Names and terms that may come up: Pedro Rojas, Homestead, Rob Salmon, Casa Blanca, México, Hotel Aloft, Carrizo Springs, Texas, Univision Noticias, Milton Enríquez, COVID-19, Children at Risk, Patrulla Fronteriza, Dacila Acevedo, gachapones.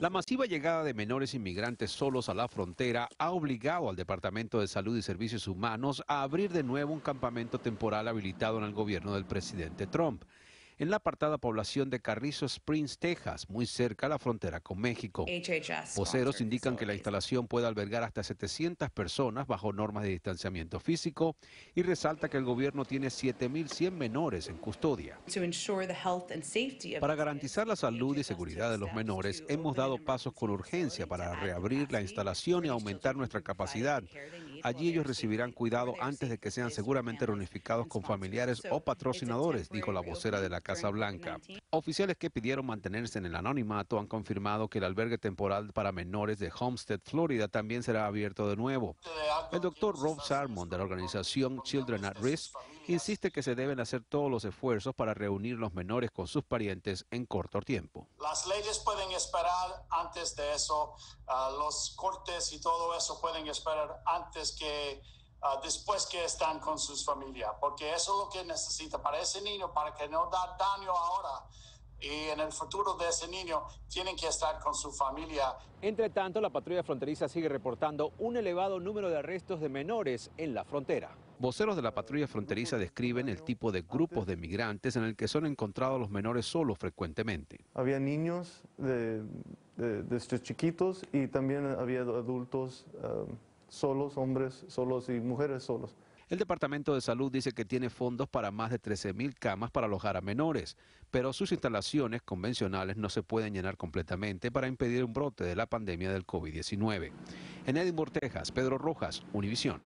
La masiva llegada de menores inmigrantes solos a la frontera ha obligado al Departamento de Salud y Servicios Humanos a abrir de nuevo un campamento temporal habilitado en el gobierno del presidente Trump, en la apartada población de Carrizo Springs, Texas, muy cerca a la frontera con México. Voceros indican que la instalación puede albergar hasta 700 personas bajo normas de distanciamiento físico y resalta que el gobierno tiene 7.100 menores en custodia. Para garantizar la salud y seguridad de los menores, hemos dado pasos con urgencia para reabrir la instalación y aumentar nuestra capacidad. Allí ellos recibirán cuidado antes de que sean seguramente reunificados con familiares o patrocinadores, dijo la vocera de la Casa Blanca. Oficiales que pidieron mantenerse en el anonimato han confirmado que el albergue temporal para menores de Homestead, Florida, también será abierto de nuevo. El doctor Rob Salmon, de la organización Children at Risk, insiste que se deben hacer todos los esfuerzos para reunir los menores con sus parientes en corto tiempo. Las leyes pueden esperar antes de eso, los cortes y todo eso pueden esperar antes que después que están con sus familias, porque eso es lo que necesita para ese niño, para que no da daño ahora y en el futuro de ese niño tienen que estar con su familia. Entre tanto, la patrulla fronteriza sigue reportando un elevado número de arrestos de menores en la frontera. Voceros de la patrulla fronteriza describen el tipo de grupos de migrantes en el que son encontrados los menores solos frecuentemente. Había niños de chiquitos y también había adultos solos, hombres solos y mujeres solos. El Departamento de Salud dice que tiene fondos para más de 13.000 camas para alojar a menores, pero sus instalaciones convencionales no se pueden llenar completamente para impedir un brote de la pandemia del COVID-19. En Edinburgh, Texas, Pedro Rojas, Univision.